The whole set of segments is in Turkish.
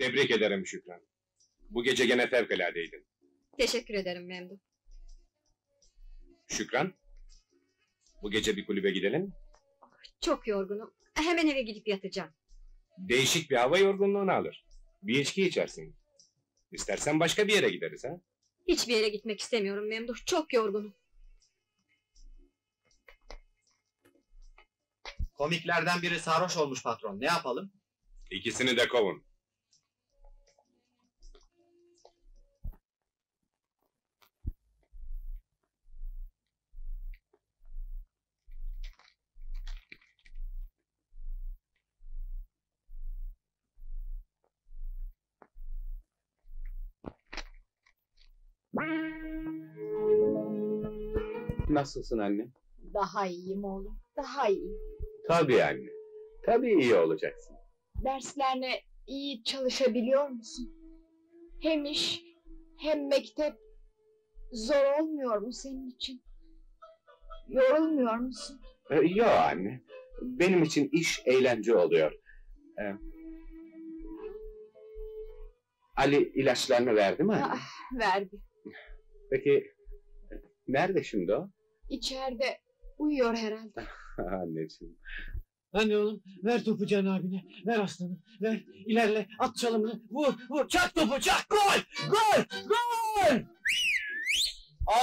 Tebrik ederim Şükran. Bu gece gene fevkaladeydin. Teşekkür ederim Memduh. Şükran, bu gece bir kulübe gidelim mi? Çok yorgunum. Hemen eve gidip yatacağım. Değişik bir hava yorgunluğunu alır. Bir içki içersin. İstersen başka bir yere gideriz ha? Hiçbir yere gitmek istemiyorum Memduh. Çok yorgunum. Komiklerden biri sarhoş olmuş patron. Ne yapalım? İkisini de kovun. Nasılsın anne? Daha iyiyim oğlum, daha iyi. Tabii anne, tabii iyi olacaksın. Derslerine iyi çalışabiliyor musun? Hem iş, hem mektep zor olmuyor mu senin için? Yorulmuyor musun? Yok anne, benim için iş eğlence oluyor. Ali ilaçlarını verdi mi anne? Verdi. Peki, nerede şimdi o? İçeride uyuyor herhalde. Anneciğim. Anne oğlum, ver topu Can abine, ver aslanım, ver, ilerle, at çalımını, vur, çak topu, çak, gol!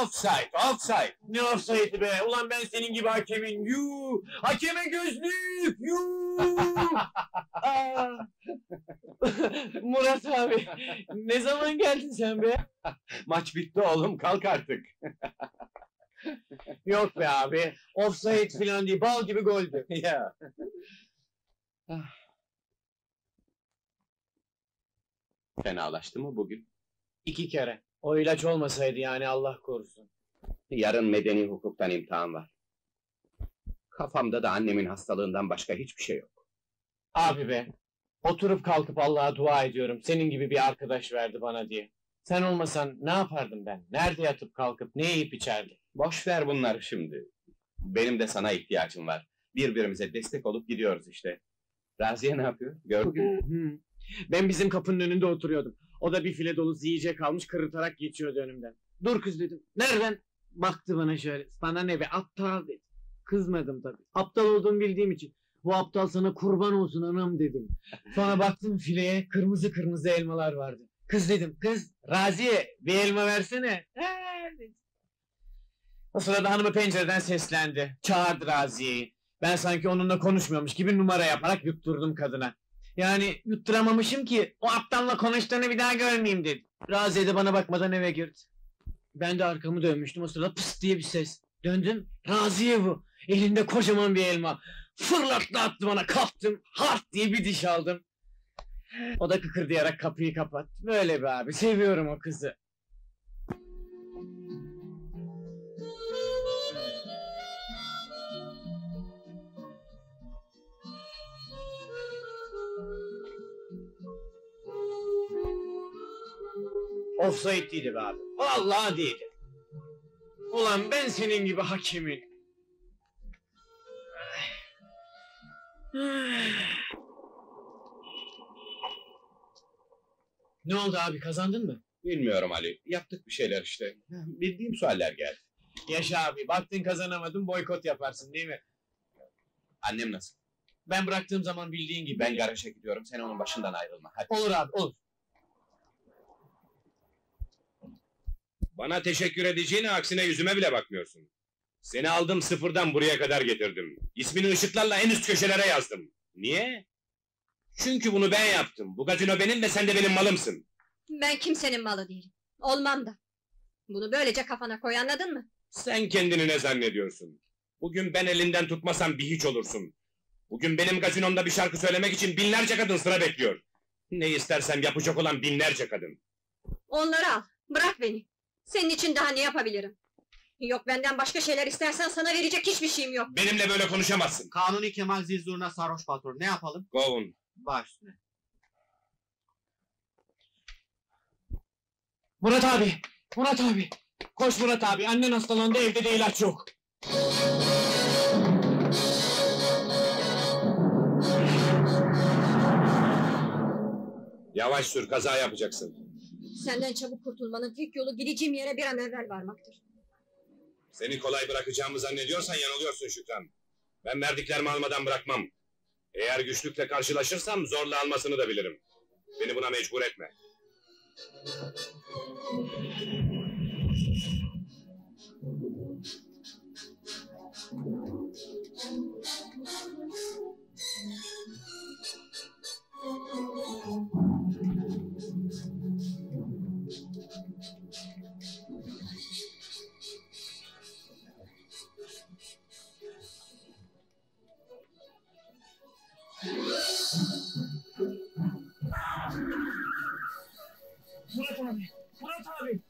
Offside! Ne offside'i be, ulan ben senin gibi hakemin, yuuu! Hakeme gözlük, yuuu! Murat abi, ne zaman geldin sen be? Maç bitti oğlum, kalk artık! Yok be abi, offside filan değil, bal gibi goldü. Ya. Fenalaştı mı bugün? 2 kere. O ilaç olmasaydı yani, Allah korusun. Yarın medeni hukuktan imtihan var. Kafamda da annemin hastalığından başka hiçbir şey yok. Abi be, oturup kalkıp Allah'a dua ediyorum, senin gibi bir arkadaş verdi bana diye. Sen olmasan ne yapardım ben? Nerede yatıp kalkıp ne yiyip içerdim? Boş ver bunları şimdi. Benim de sana ihtiyacım var. Birbirimize destek olup gidiyoruz işte. Raziye ne yapıyor? Gördün. Ben bizim kapının önünde oturuyordum. O da bir file dolusu yiyecek almış, kırıtarak geçiyordu önümden. Dur kız dedim. Nereden? Baktı bana şöyle. Sana ne be aptal dedi. Kızmadım tabii. Aptal olduğunu bildiğim için. Bu aptal sana kurban olsun anam dedim. Sonra baktım fileye, kırmızı elmalar vardı. Kız dedim, kız Raziye bir elma versene. O sırada hanımı pencereden seslendi. Çağırdı Raziye'yi. Ben sanki onunla konuşmuyormuş gibi numara yaparak yutturdum kadına. Yani yutturamamışım ki o aptalla konuştuğunu bir daha görmeyeyim dedi. Raziye de bana bakmadan eve girdi. Ben de arkamı dönmüştüm, o sırada pıs diye bir ses. Döndüm, Raziye bu. Elinde kocaman bir elma. Fırlattı attı bana, kaptım. Hart diye bir diş aldım. O da kıkırdayarak kapıyı kapattı. Böyle be abi, seviyorum o kızı. Offside değildi be abi, vallahi değildi. Ulan ben senin gibi hakemin. Ne oldu abi, kazandın mı? Bilmiyorum Ali, yaptık bir şeyler işte. Bildiğim sualler geldi. Yaşa abi, baktın kazanamadın, boykot yaparsın değil mi? Annem nasıl? Ben bıraktığım zaman bildiğin gibi. Ben garaja gidiyorum, sen onun başından ayrılma. Hadi. Olur abi, olur. Bana teşekkür edeceğine aksine yüzüme bile bakmıyorsun. Seni aldım, sıfırdan buraya kadar getirdim. İsmini ışıklarla en üst köşelere yazdım. Niye? Çünkü bunu ben yaptım. Bu gazino benim ve sen de benim malımsın. Ben kimsenin malı değilim. Olmam da. Bunu böylece kafana koy, anladın mı? Sen kendini ne zannediyorsun? Bugün ben elinden tutmasam bir hiç olursun. Bugün benim gazinomda bir şarkı söylemek için binlerce kadın sıra bekliyor. Ne istersem yapacak olan binlerce kadın. Onları al, bırak beni. Senin için daha ne yapabilirim? Yok, benden başka şeyler istersen sana verecek hiçbir şeyim yok. Benimle böyle konuşamazsın. Kanuni Kemal Zizur'una sarhoş patron, ne yapalım? Kovun. Baş. Murat abi. Koş Murat abi, annen hastalandı, evde de ilaç yok. Yavaş sür, kaza yapacaksın. Senden çabuk kurtulmanın tek yolu gideceğim yere bir an evvel varmaktır. Seni kolay bırakacağımı zannediyorsan yanılıyorsun Şükran. Ben verdiklerimi almadan bırakmam. Eğer güçlükle karşılaşırsam zorla almasını da bilirim. Beni buna mecbur etme. Murat abi!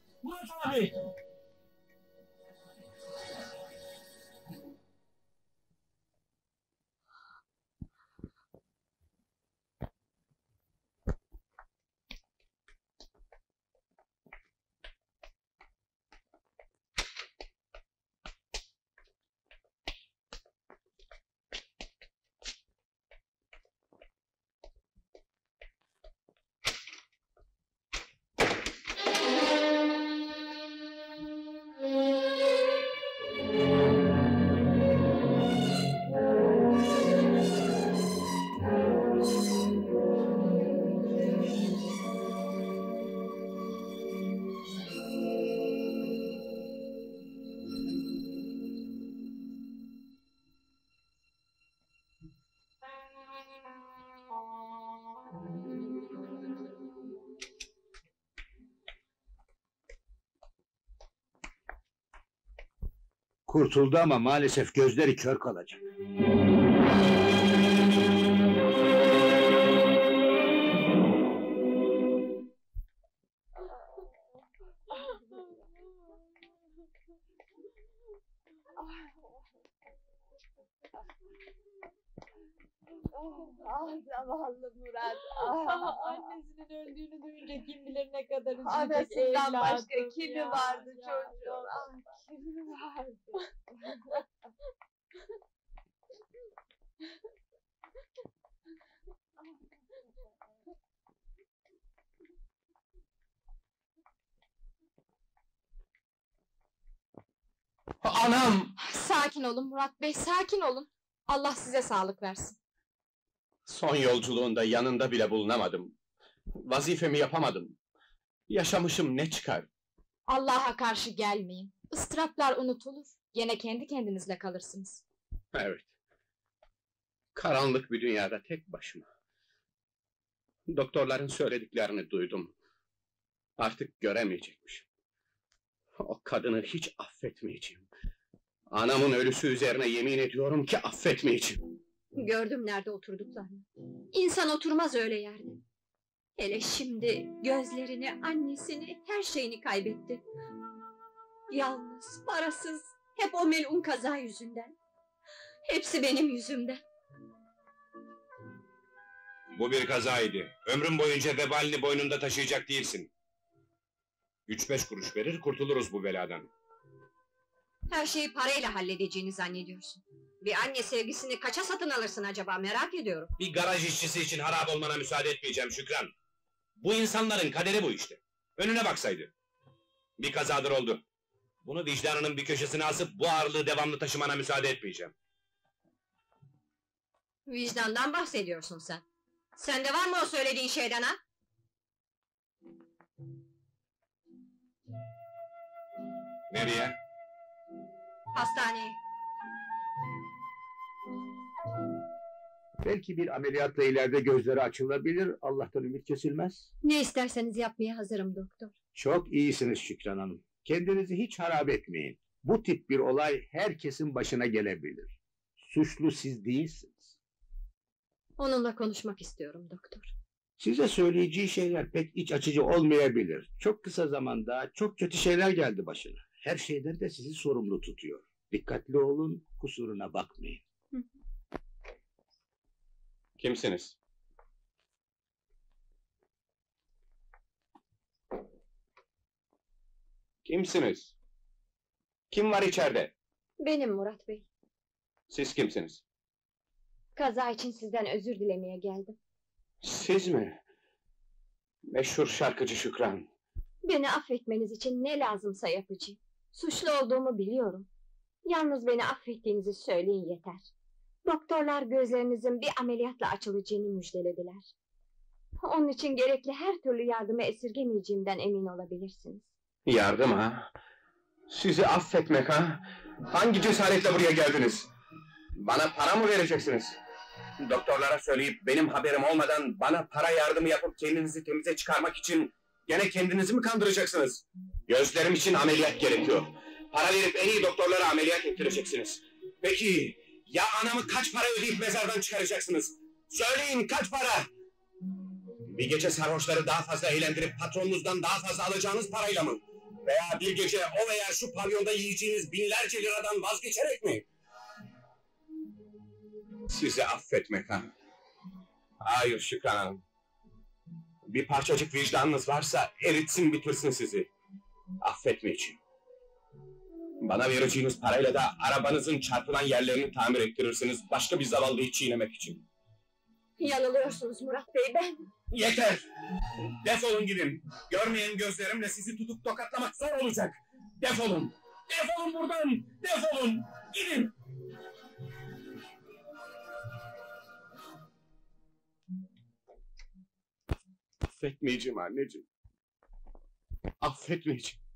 Kurtuldu ama maalesef gözleri kör kalacak. Ah zavallı Murat. Ah. Annesinin öldüğünü duyunca kim bilir ne kadar üzülecek. Anasından başka kimi vardı çocuğun? Ah, kimi vardı? Anam! Sakin olun Murat Bey, sakin olun. Allah size sağlık versin. Son yolculuğunda yanında bile bulunamadım. Vazifemi yapamadım. Yaşamışım ne çıkar? Allah'a karşı gelmeyin. Istıraplar unutulur. Gene kendi kendinizle kalırsınız. Evet. Karanlık bir dünyada tek başıma. Doktorların söylediklerini duydum. Artık göremeyecekmişim. O kadını hiç affetmeyeceğim. Anamın ölüsü üzerine yemin ediyorum ki affetmeyeceğim. Gördüm nerede oturduklarını. İnsan oturmaz öyle yerde. Hele şimdi gözlerini, annesini, her şeyini kaybetti. Yalnız, parasız, hep o melun kaza yüzünden. Hepsi benim yüzümden. Bu bir kazaydı. Ömrün boyunca vebalini boynunda taşıyacak değilsin. 3-5 kuruş verir, kurtuluruz bu beladan. Her şeyi parayla halledeceğini zannediyorsun. Bir anne sevgisini kaça satın alırsın acaba, merak ediyorum. Bir garaj işçisi için harap olmana müsaade etmeyeceğim Şükran. Bu insanların kaderi bu işte. Önüne baksaydı. Bir kazadır oldu. Bunu vicdanının bir köşesine asıp bu ağırlığı devamlı taşımana müsaade etmeyeceğim. Vicdandan bahsediyorsun sen. Sende var mı o söylediğin şeyden ha? Nereye? Hastaneye. Belki bir ameliyatla ileride gözleri açılabilir, Allah'tan ümit kesilmez. Ne isterseniz yapmaya hazırım doktor. Çok iyisiniz Şükran Hanım. Kendinizi hiç harap etmeyin. Bu tip bir olay herkesin başına gelebilir. Suçlu siz değilsiniz. Onunla konuşmak istiyorum doktor. Size söyleyeceği şeyler pek iç açıcı olmayabilir. Çok kısa zamanda çok kötü şeyler geldi başına. Her şeyden de sizi sorumlu tutuyor. Dikkatli olun, kusuruna bakmayın. Kimsiniz? Kimsiniz? Kim var içeride? Benim Murat Bey. Siz kimsiniz? Kaza için sizden özür dilemeye geldim. Siz mi? Meşhur şarkıcı Şükran. Beni affetmeniz için ne lazımsa yapacağım. Suçlu olduğumu biliyorum. Yalnız beni affettiğinizi söyleyin yeter. Doktorlar gözlerinizin bir ameliyatla açılacağını müjdelediler. Onun için gerekli her türlü yardımı esirgemeyeceğimden emin olabilirsiniz. Yardım ha? Sizi affetmek ha? Hangi cesaretle buraya geldiniz? Bana para mı vereceksiniz? Doktorlara söyleyip benim haberim olmadan bana para yardımı yapıp kendinizi temize çıkarmak için gene kendinizi mi kandıracaksınız? Gözlerim için ameliyat gerekiyor. Para verip en iyi doktorlara ameliyat ettireceksiniz. Peki ya anamı kaç para ödeyip mezardan çıkaracaksınız? Söyleyin kaç para? Bir gece sarhoşları daha fazla eğlendirip patronunuzdan daha fazla alacağınız parayla mı? Veya bir gece o veya şu pavyonda yiyeceğiniz binlerce liradan vazgeçerek mi? Sizi affetmek ha? Hayır Şükran Hanım. Bir parçacık vicdanınız varsa eritsin bitirsin sizi. Affetmeyeceğim. Bana vereceğiniz parayla da arabanızın çarpılan yerlerini tamir ettirirsiniz. Başka bir zavallıyı çiğnemek için. Yanılıyorsunuz Murat Bey, ben... Yeter! Defolun gidin. Görmeyen gözlerimle sizi tutup tokatlamak zor olacak. Defolun! Defolun buradan! Defolun! Gidin! Affetmeyeceğim anneciğim. Affetmeyeceğim.